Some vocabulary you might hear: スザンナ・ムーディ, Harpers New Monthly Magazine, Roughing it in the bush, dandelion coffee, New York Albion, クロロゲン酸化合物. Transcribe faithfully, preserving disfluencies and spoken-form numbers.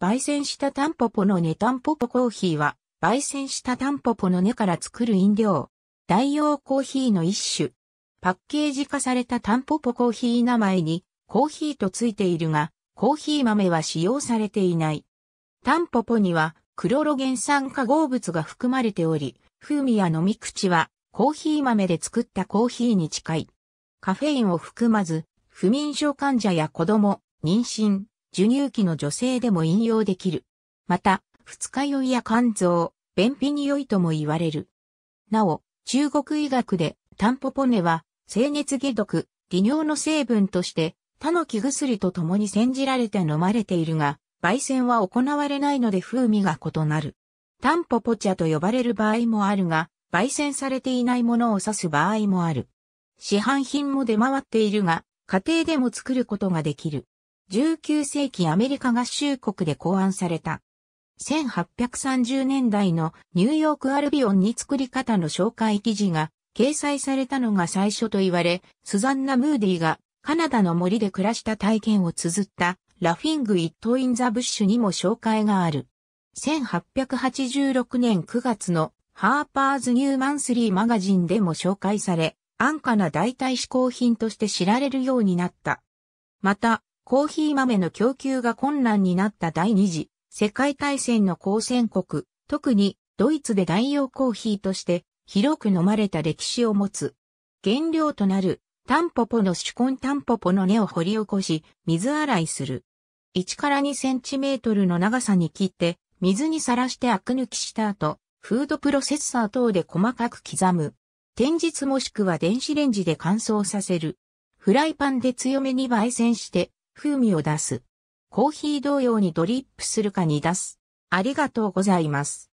焙煎したタンポポの根タンポポコーヒーは、焙煎したタンポポの根から作る飲料。代用コーヒーの一種。パッケージ化されたタンポポコーヒー名前に、コーヒーとついているが、コーヒー豆は使用されていない。タンポポには、クロロゲン酸化合物が含まれており、風味や飲み口は、コーヒー豆で作ったコーヒーに近い。カフェインを含まず、不眠症患者や子供、妊娠。授乳期の女性でも飲用できる。また、二日酔いや肝臓、便秘に良いとも言われる。なお、中国医学でタンポポ根は、清熱解毒、利尿の成分として、他の木薬と共に煎じられて飲まれているが、焙煎は行われないので風味が異なる。タンポポ茶と呼ばれる場合もあるが、焙煎されていないものを指す場合もある。市販品も出回っているが、家庭でも作ることができる。じゅうきゅうせいきアメリカ合衆国で考案された。せんはっぴゃくさんじゅうねんだいのニューヨークアルビオンに作り方の紹介記事が掲載されたのが最初と言われ、スザンナ・ムーディがカナダの森で暮らした体験を綴ったラフィング・イット・イン・ザ・ブッシュにも紹介がある。せんはっぴゃくはちじゅうろくねんくがつのハーパーズ・ニューマンスリーマガジンでも紹介され、安価な代替嗜好品として知られるようになった。また、コーヒー豆の供給が困難になった第二次世界大戦の交戦国、特にドイツで代用コーヒーとして広く飲まれた歴史を持つ。原料となるタンポポの主根タンポポの根を掘り起こし、水洗いする。いちからにセンチメートルの長さに切って、水にさらしてアク抜きした後、フードプロセッサー等で細かく刻む。転日もしくは電子レンジで乾燥させる。フライパンで強めに焙煎して、風味を出す。コーヒー同様にドリップするか煮出す。ありがとうございます。